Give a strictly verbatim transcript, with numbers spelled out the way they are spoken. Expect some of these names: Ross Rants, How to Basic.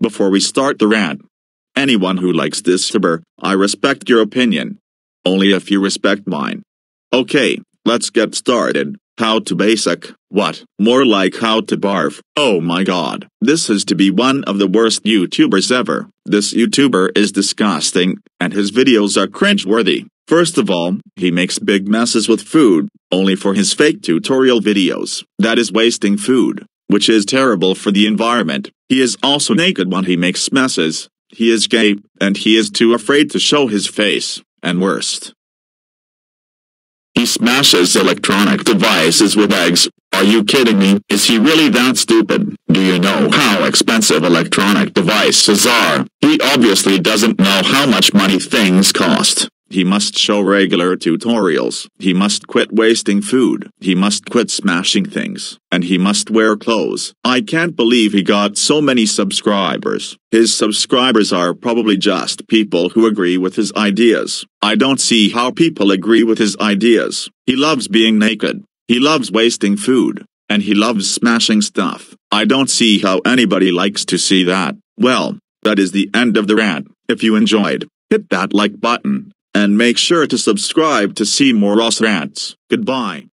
Before we start the rant, anyone who likes this sibber, I respect your opinion. Only if you respect mine. Okay, let's get started. How to basic, what, more like how to barf. Oh my god, this is to be one of the worst YouTubers ever. This YouTuber is disgusting, and his videos are cringeworthy. First of all, he makes big messes with food, only for his fake tutorial videos. That is wasting food, which is terrible for the environment. He is also naked when he makes messes. He is gay, and he is too afraid to show his face, and worst. He smashes electronic devices with eggs. Are you kidding me? Is he really that stupid? Do you know how expensive electronic devices are? He obviously doesn't know how much money things cost. He must show regular tutorials. He must quit wasting food. He must quit smashing things. And he must wear clothes. I can't believe he got so many subscribers. His subscribers are probably just people who agree with his ideas. I don't see how people agree with his ideas. He loves being naked. He loves wasting food. And he loves smashing stuff. I don't see how anybody likes to see that. Well, that is the end of the rant. If you enjoyed, hit that like button. And make sure to subscribe to see more Ross Rants. Goodbye.